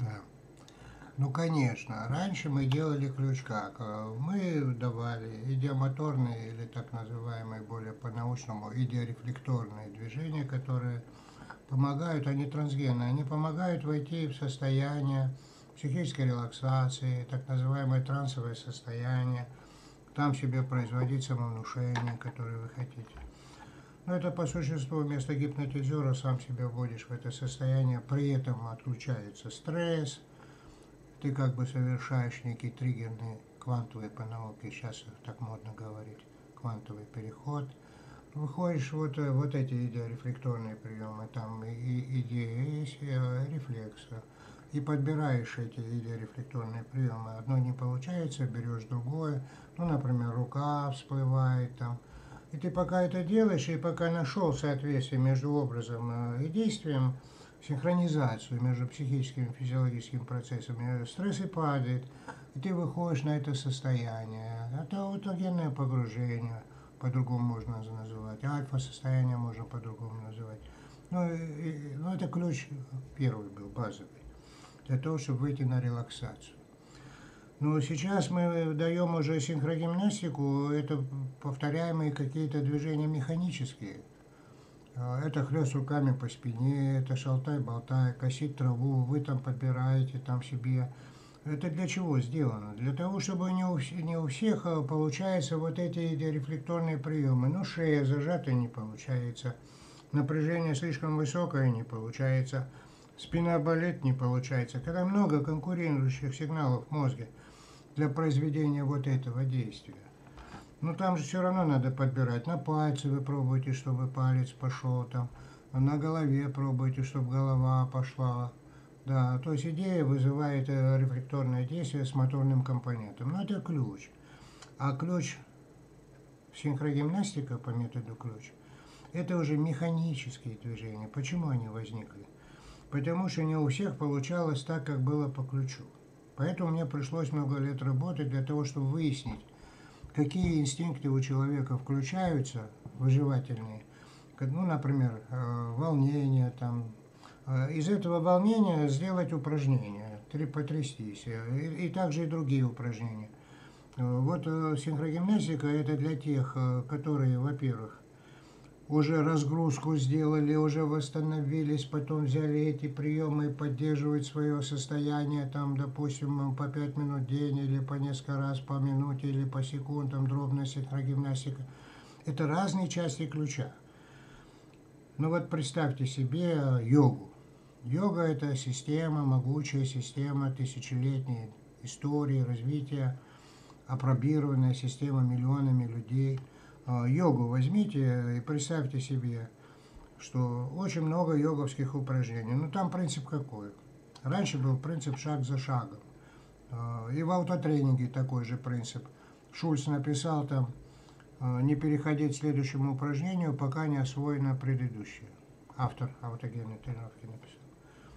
Да. Ну, конечно. Раньше мы делали ключ как? Мы давали идиомоторные или так называемые более по-научному идиорефлекторные движения, которые помогают, они трансгенные, они помогают войти в состояние психической релаксации, так называемое трансовое состояние, там себе производить самовнушение, которое вы хотите. Но это по существу вместо гипнотизера сам себя вводишь в это состояние, при этом отключается стресс, ты как бы совершаешь некий триггерный квантовый, по науке сейчас так модно говорить, квантовый переход. Выходишь вот эти идеорефлекторные приемы, там и идеи, и рефлексы, и подбираешь эти идеорефлекторные приемы. Одно не получается, берешь другое, ну, например, рука всплывает там. И ты пока это делаешь, и пока нашел соответствие между образом и действием, синхронизацию между психическим и физиологическим процессом, стресс и падает, и ты выходишь на это состояние. Это аутогенное погружение, по-другому можно называть, альфа-состояние можно по-другому называть. Но это ключ первый был, базовый, для того, чтобы выйти на релаксацию. Но сейчас мы даем уже синхрогимнастику, это повторяемые какие-то движения механические. Это хлест руками по спине, это шалтай-болтай, косить траву, вы там подбираете там себе. Это для чего сделано? Для того, чтобы не у всех получаются вот эти рефлекторные приемы. Ну, шея зажата не получается, напряжение слишком высокое не получается, спина болит не получается. Когда много конкурирующих сигналов в мозге для произведения вот этого действия. Но там же все равно надо подбирать. На пальце вы пробуете, чтобы палец пошел там. На голове пробуете, чтобы голова пошла. Да, то есть идея вызывает рефлекторное действие с моторным компонентом. Но это ключ. А ключ, синхрогимнастика по методу ключ, это уже механические движения. Почему они возникли? Потому что не у всех получалось так, как было по ключу. Поэтому мне пришлось много лет работать для того, чтобы выяснить, какие инстинкты у человека включаются, выживательные, ну, например, волнение, там, из этого волнения сделать упражнение, потрястись, и также и другие упражнения. Вот синхрогимнастика – это для тех, которые, во-первых, уже разгрузку сделали, уже восстановились, потом взяли эти приемы и поддерживают свое состояние, там, допустим, по 5 минут в день, или по несколько раз, по минуте, или по секундам, дробная синхрогимнастика. Это разные части ключа. Ну вот представьте себе йогу. Йога – это система, могучая система, тысячелетней истории, развития, апробированная система миллионами людей. Йогу возьмите и представьте себе, что очень много йоговских упражнений. Но там принцип какой? Раньше был принцип шаг за шагом. И в аутотренинге такой же принцип. Шульц написал там, не переходить к следующему упражнению, пока не освоено предыдущее. Автор аутогенной тренировки написал.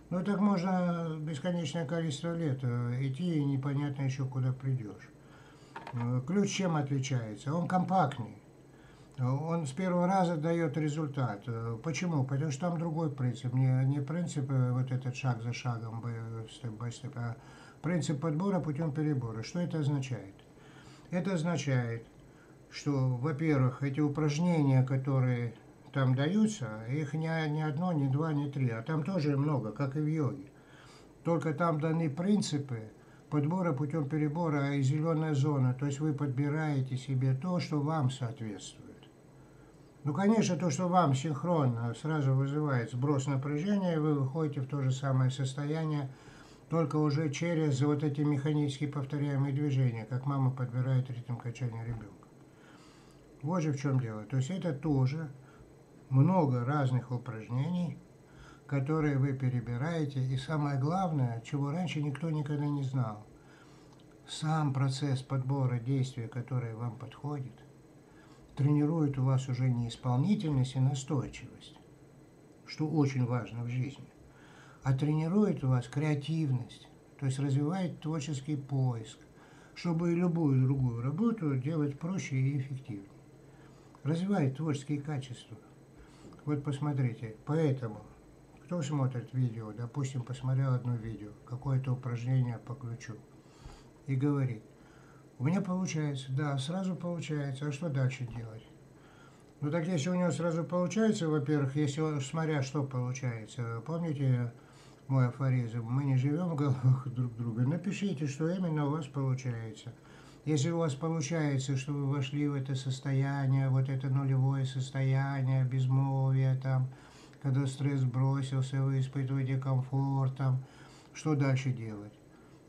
Ну так можно бесконечное количество лет идти, и непонятно еще куда придешь. Ключ чем отличается? Он компактный. Он с первого раза дает результат. Почему? Потому что там другой принцип. Не принцип вот этот шаг за шагом, степ-бай-степ, а принцип подбора путем перебора. Что это означает? Это означает, что, во-первых, эти упражнения, которые там даются, их не одно, не два, не три, а там тоже много, как и в йоге. Только там даны принципы подбора путем перебора и зеленая зона. То есть вы подбираете себе то, что вам соответствует. Ну, конечно, то, что вам синхронно, сразу вызывает сброс напряжения, и вы выходите в то же самое состояние, только уже через вот эти механически повторяемые движения, как мама подбирает ритм качания ребенка. Вот же в чем дело. То есть это тоже много разных упражнений, которые вы перебираете, и самое главное, чего раньше никто никогда не знал, сам процесс подбора действия, которое вам подходит, тренирует у вас уже не исполнительность и настойчивость, что очень важно в жизни, а тренирует у вас креативность, то есть развивает творческий поиск, чтобы любую другую работу делать проще и эффективнее. Развивает творческие качества. Вот посмотрите, поэтому Кто смотрит видео, допустим, посмотрел одно видео, какое-то упражнение по ключу, и говорит: у меня получается, да, сразу получается, а что дальше делать? Ну так если у него сразу получается, во-первых, если он, смотря что получается, помните мой афоризм, мы не живем в головах друг друга, напишите, что именно у вас получается. Если у вас получается, что вы вошли в это состояние, вот это нулевое состояние, безмолвие, там, когда стресс бросился, вы испытываете комфорт, там, что дальше делать?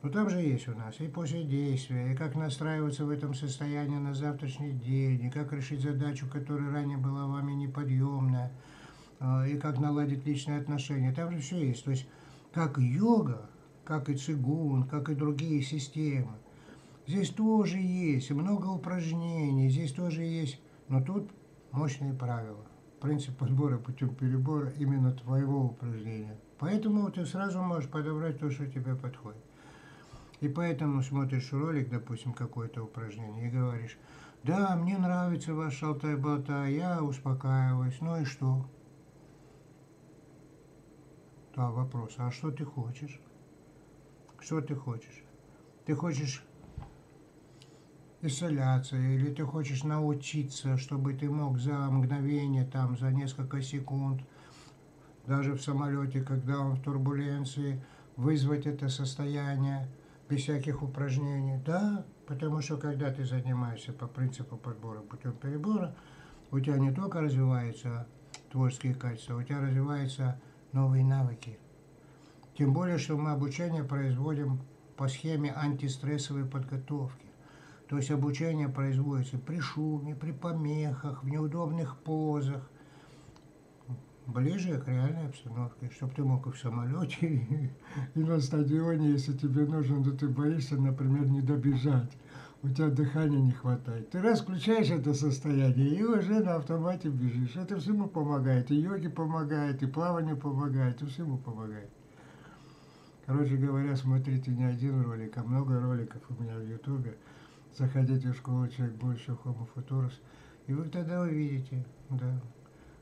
Ну там же есть у нас и после действия, и как настраиваться в этом состоянии на завтрашний день, и как решить задачу, которая ранее была вами неподъемная, и как наладить личные отношения. Там же все есть. То есть как йога, как и цигун, как и другие системы. Здесь тоже есть много упражнений, здесь тоже есть, но тут мощные правила. Принцип подбора путем перебора именно твоего упражнения. Поэтому ты сразу можешь подобрать то, что тебе подходит. И поэтому смотришь ролик, допустим, какое-то упражнение, и говоришь: да, мне нравится ваш шалтай-болтай, я успокаиваюсь, ну и что? Да, вопрос, а что ты хочешь? Что ты хочешь? Ты хочешь исцеляться, или ты хочешь научиться, чтобы ты мог за мгновение, там, за несколько секунд, даже в самолете, когда он в турбуленции, вызвать это состояние без всяких упражнений? Да, потому что когда ты занимаешься по принципу подбора путем перебора, у тебя не только развиваются творческие качества, у тебя развиваются новые навыки. Тем более, что мы обучение производим по схеме антистрессовой подготовки. То есть обучение производится при шуме, при помехах, в неудобных позах, ближе к реальной обстановке, чтобы ты мог и в самолете, и на стадионе, если тебе нужно, то ты боишься, например, не добежать, у тебя дыхания не хватает. Ты раз включаешь это состояние, и уже на автомате бежишь. Это всему помогает, и йоге помогает, и плаванию помогает, и всему помогает. Короче говоря, смотрите не один ролик, а много роликов у меня в Ютубе. Заходите в школу «Человек будущего» Homo futuris, и вы тогда увидите, да,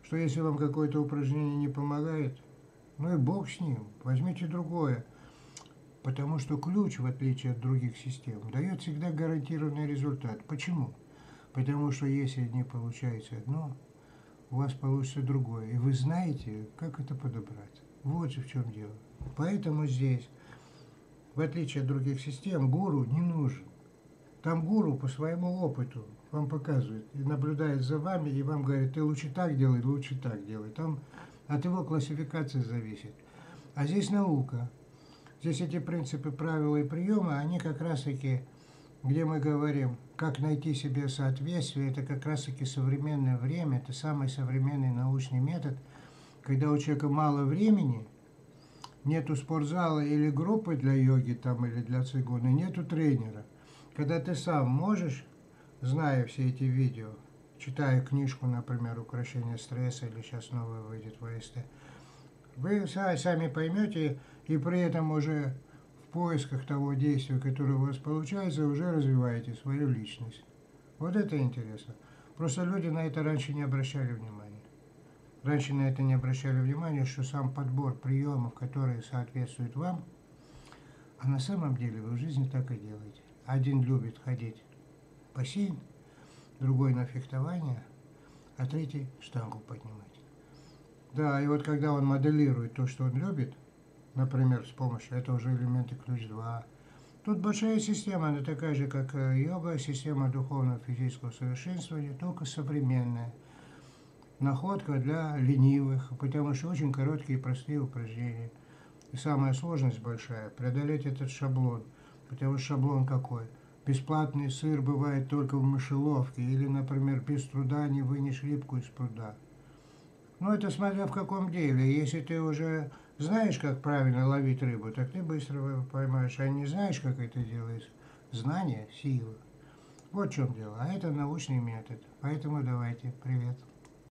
что если вам какое-то упражнение не помогает, ну и бог с ним, возьмите другое. Потому что ключ, в отличие от других систем, дает всегда гарантированный результат. Почему? Потому что если не получается одно, у вас получится другое. И вы знаете, как это подобрать. Вот же в чем дело. Поэтому здесь, в отличие от других систем, гуру не нужен. Там гуру по своему опыту вам показывает и наблюдает за вами, и вам говорит: ты лучше так делай, там от его классификации зависит. А здесь наука, здесь эти принципы, правила и приемы, они как раз-таки, где мы говорим, как найти себе соответствие, это как раз-таки современное время, это самый современный научный метод, когда у человека мало времени, нету спортзала или группы для йоги там, или для цигуна, нету тренера. Когда ты сам можешь, зная все эти видео, читая книжку, например, «Укрощение стресса», или сейчас новая выйдет ВСТ, вы сами поймете, и при этом уже в поисках того действия, которое у вас получается, уже развиваете свою личность. Вот это интересно. Просто люди на это раньше не обращали внимания. Раньше на это не обращали внимания, что сам подбор приемов, которые соответствуют вам, а на самом деле вы в жизни так и делаете. Один любит ходить в бассейн, другой на фехтование, а третий штангу поднимать. Да, и вот когда он моделирует то, что он любит, например, с помощью, это уже элементы ключ 2. Тут большая система, она такая же, как йога, система духовного физического совершенствования, только современная. Находка для ленивых, потому что очень короткие и простые упражнения. И самая сложность большая – преодолеть этот шаблон. Потому что шаблон какой? Бесплатный сыр бывает только в мышеловке. Или, например, без труда не вынешь рыбку из пруда. Но это смотря в каком деле. Если ты уже знаешь, как правильно ловить рыбу, так ты быстро поймаешь. А не знаешь, как это делается? Знание – сила. Вот в чем дело. А это научный метод. Поэтому давайте. Привет.